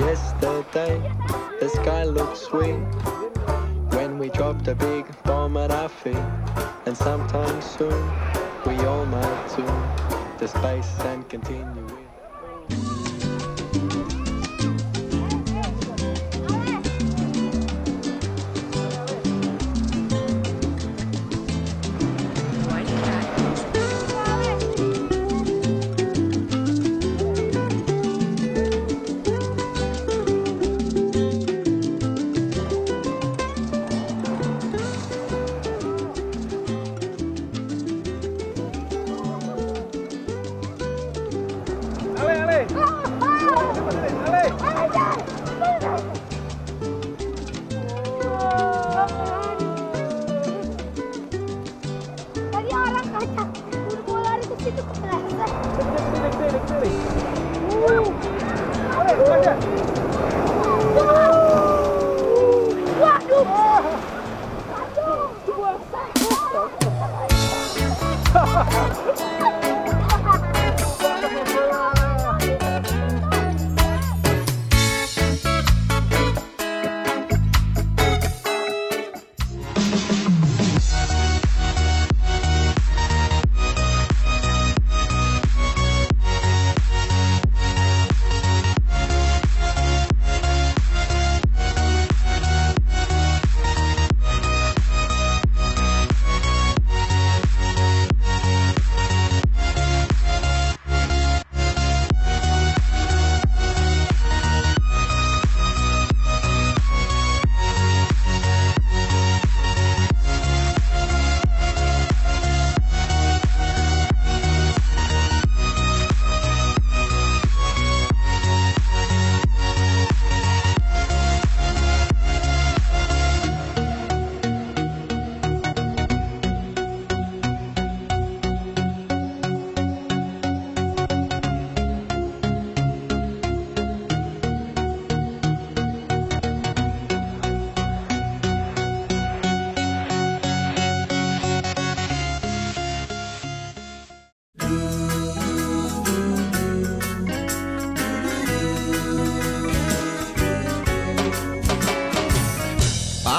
Yesterday, the sky looked sweet when we dropped a big bomb at our feet. And sometime soon, we all might tune the space and continue it. Tadi orang kaca buru-buru lari ke situ kepleset. Klik. Oleh, kaca. Waduh. Waduh.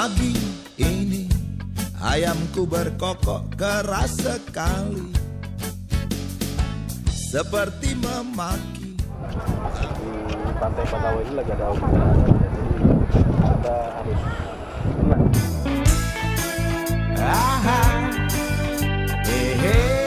Pagi ini ayamku berkokok keras sekali, seperti memaki. Di Pantai Patawa ini lagi ada hujan, jadi kita harus tenang. Aha, hehe.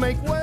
Make way.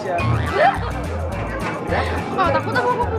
Asia. Wah, takut aku